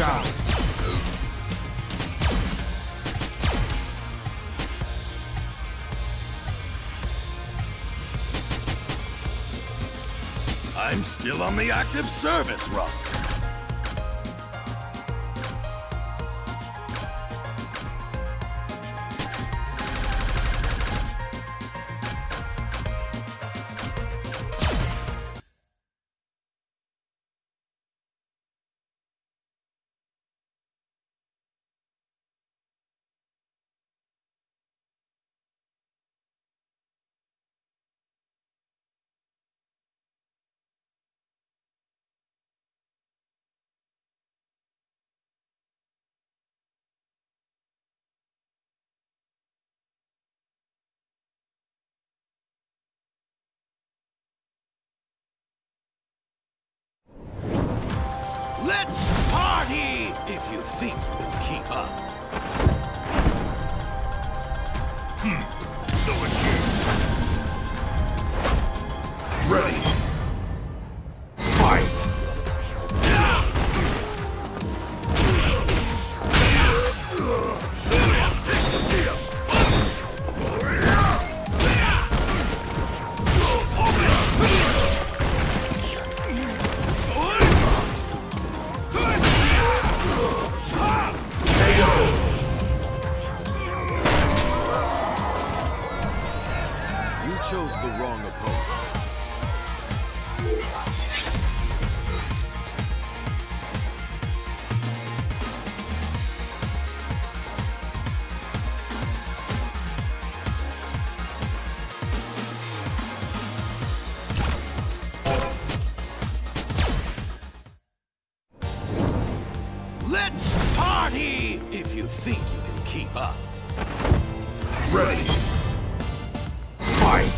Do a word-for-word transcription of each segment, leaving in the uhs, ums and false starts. Watch out! I'm still on the active service roster. Let's party! If you think you'll keep up. Hmm, so it's you. Ready. Fight! Let's party! If you think you can keep up. Ready. Fight!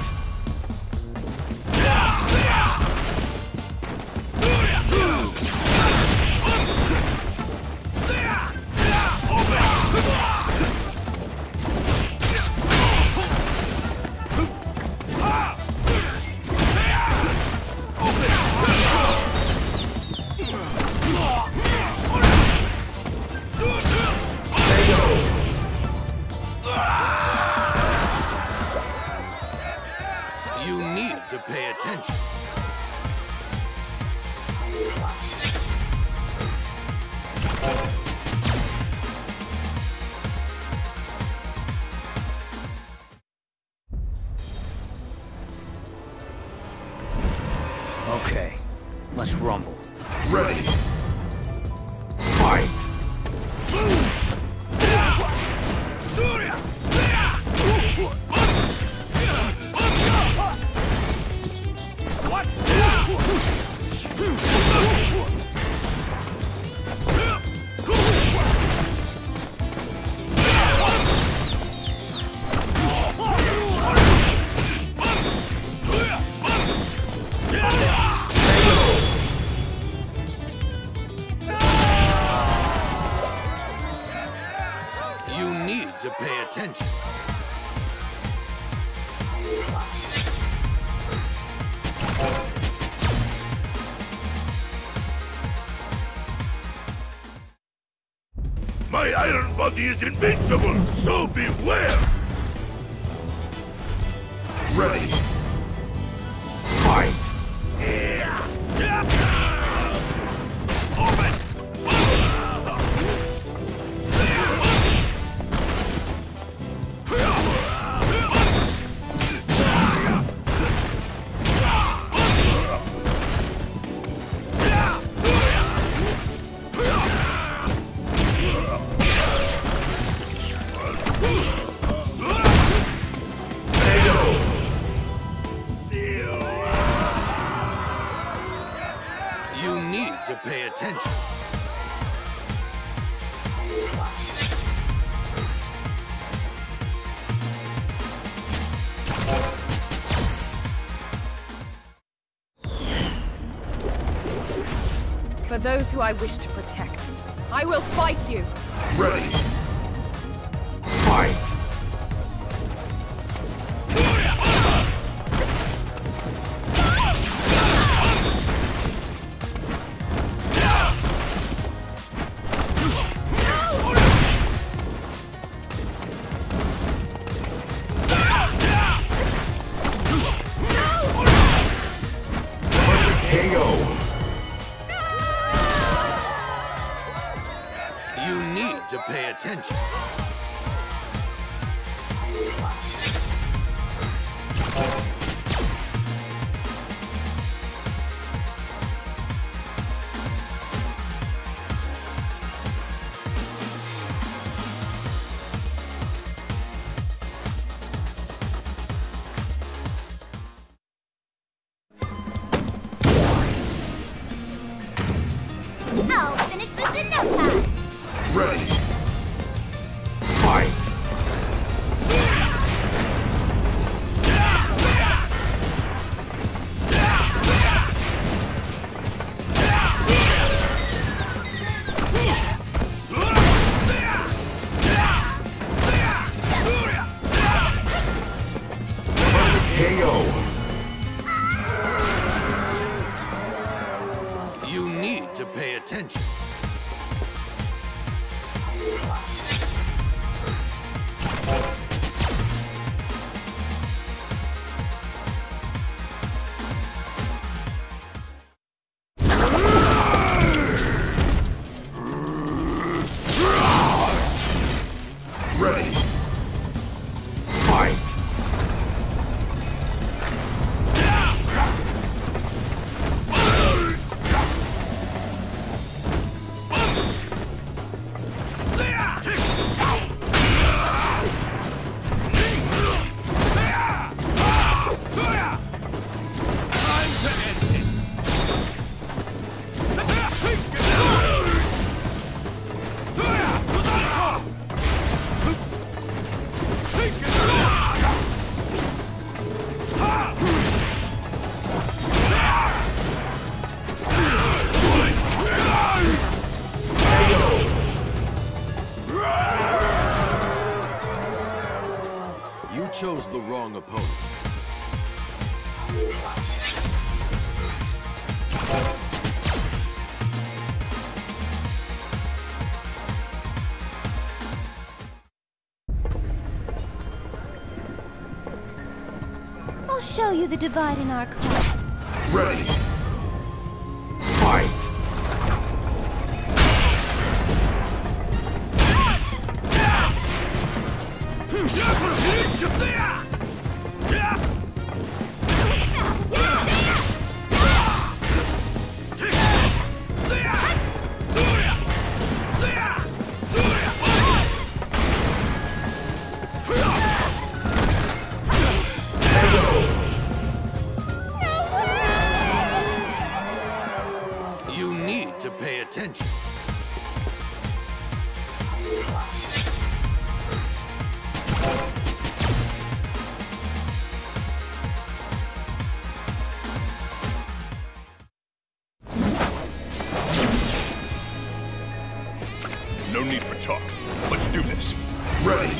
Okay, let's rumble. Ready. Fight! Attention. My iron body is invincible, so beware! Ready. Fight! Pay attention. For those who I wish to protect, I will fight you. Ready. Fight. to pay attention. Chose the wrong opponent. I'll show you the divide in our class. Ready. Fight. You need to pay attention. No need for talk. Let's do this. Ready.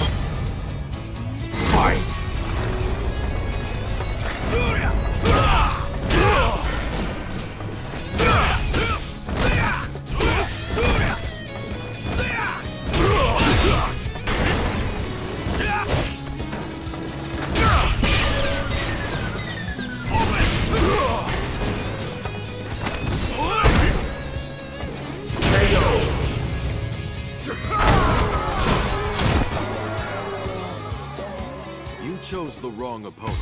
Fight. Chose the wrong opponent.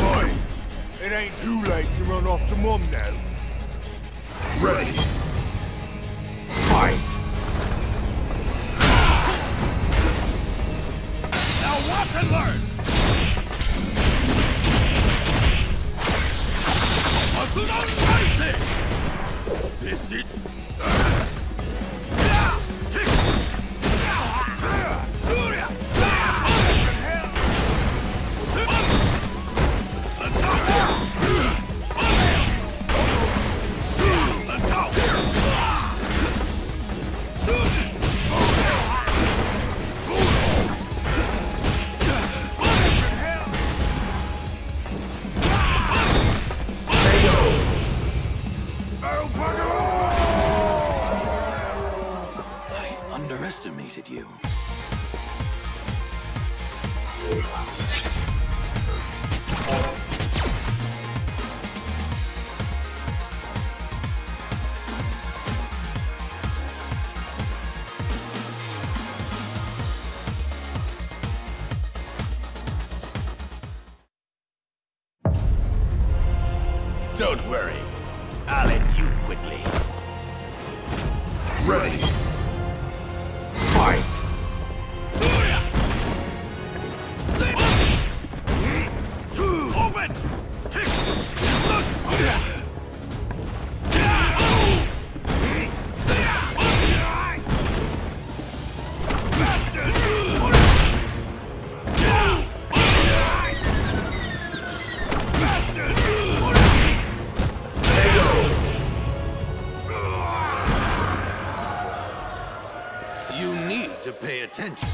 Boy, it ain't too late to run off to mom now. Ready. Fight. Now watch and learn. This is... I underestimated you. Don't worry, I'll end you quickly. Ready. Fight! You need to pay attention.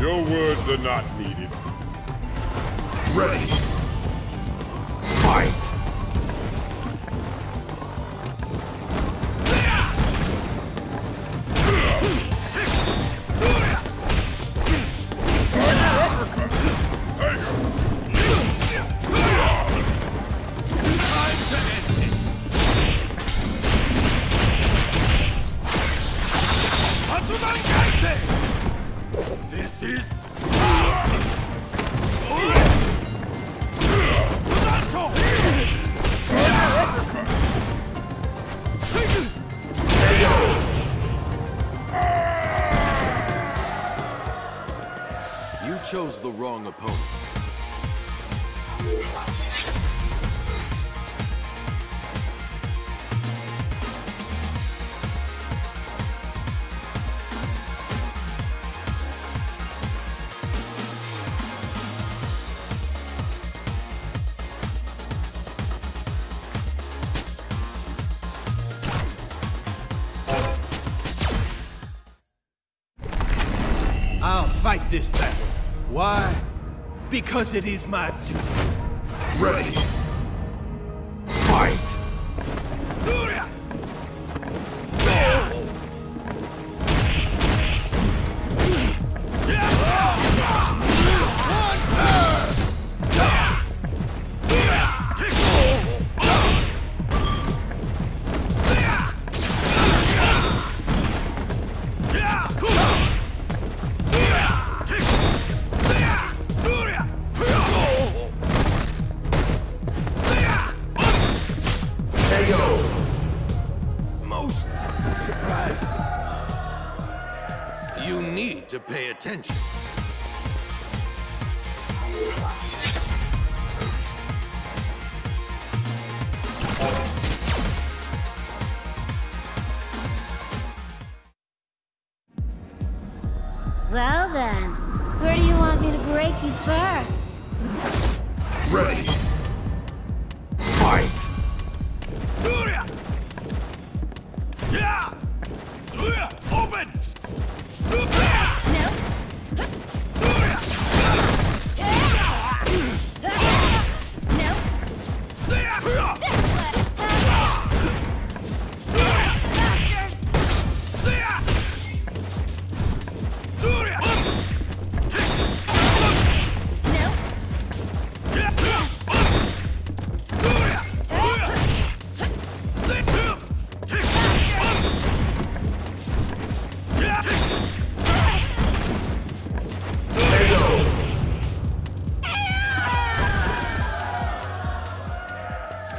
Your words are not needed. Ready. Fight. This is you chose the wrong opponent. I'll fight this battle. Why? Because it is my duty. Ready. Fight! Most surprised. You need to pay attention. Well then, where do you want me to break you first? Ready. Fight. Yeah! Open!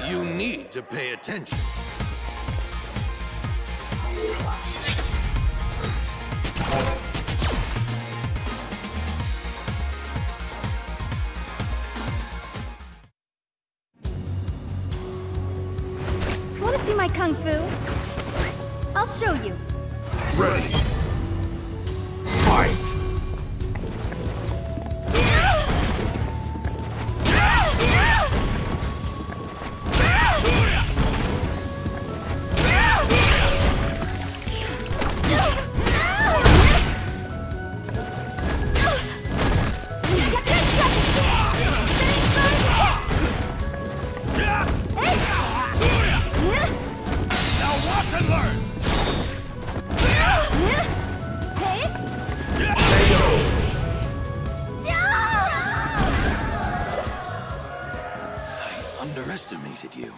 You need to pay attention. Want to see my kung fu? I'll show you. Ready. Fight. No! and learn! I underestimated you.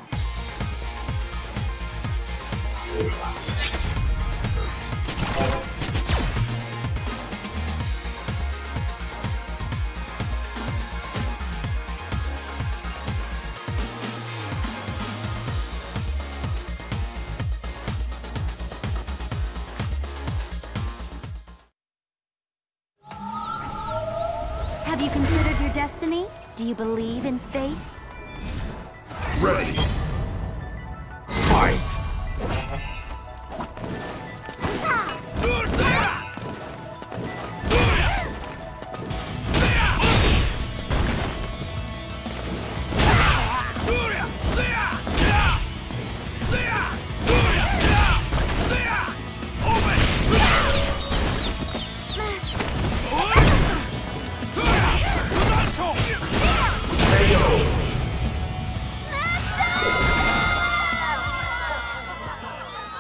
Have you considered your destiny? Do you believe in fate? Ready! Fight!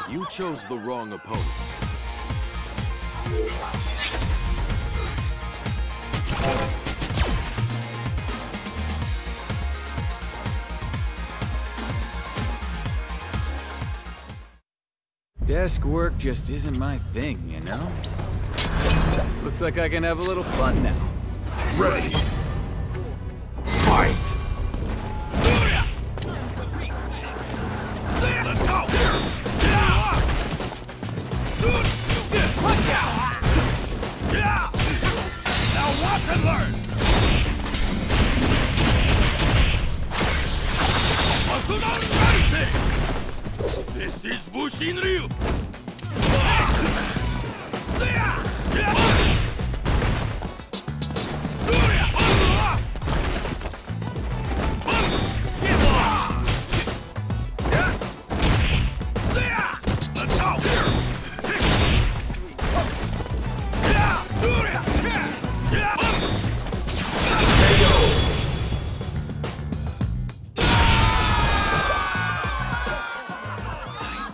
You chose the wrong opponent. Desk work just isn't my thing, you know? Looks like I can have a little fun now. Ready! Fight! And learn! This is Bushin Ryu!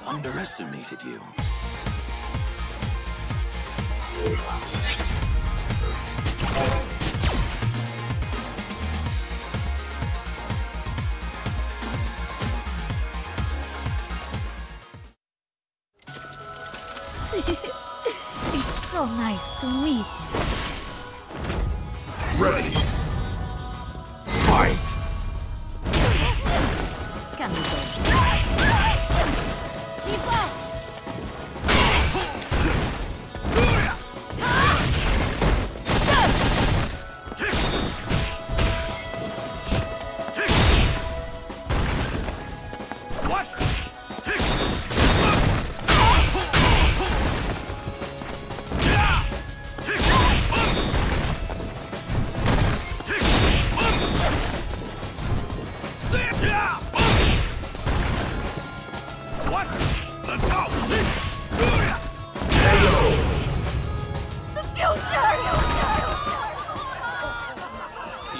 Underestimated you. It's so nice to meet you. Ready. Fight. Come on. Keep up!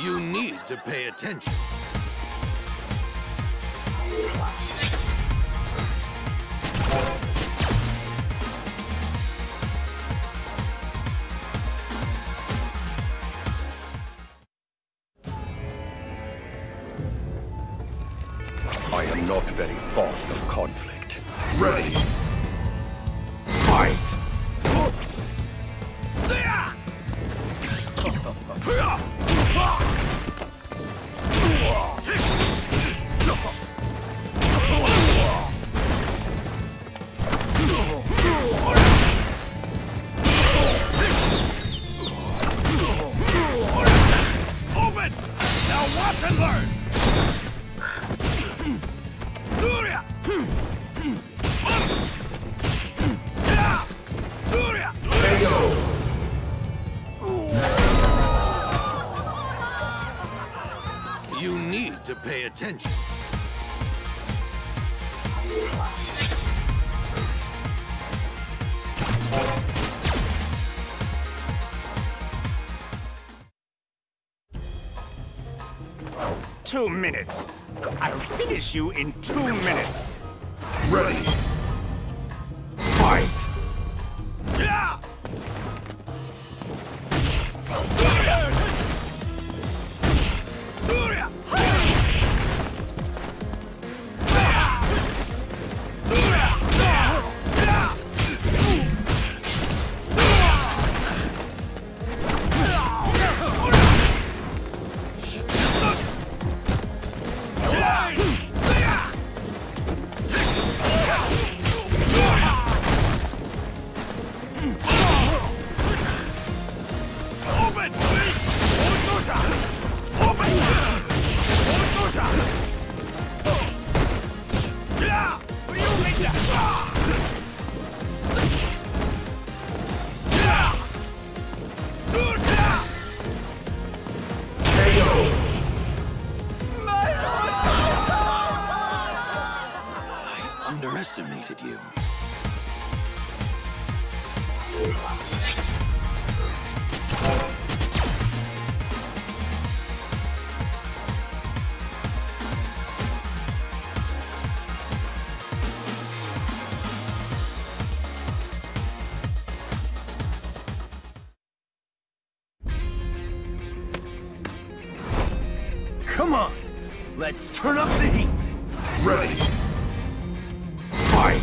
You need to pay attention. I am not very fond of conflict. Ready! Fight! Watch and learn! There you go! You need to pay attention. Two minutes. I'll finish you in two minutes. Ready. underestimated you. Come on, let's turn up the heat. Ready. Fight.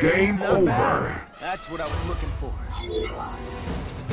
Game over. That's what I was looking for.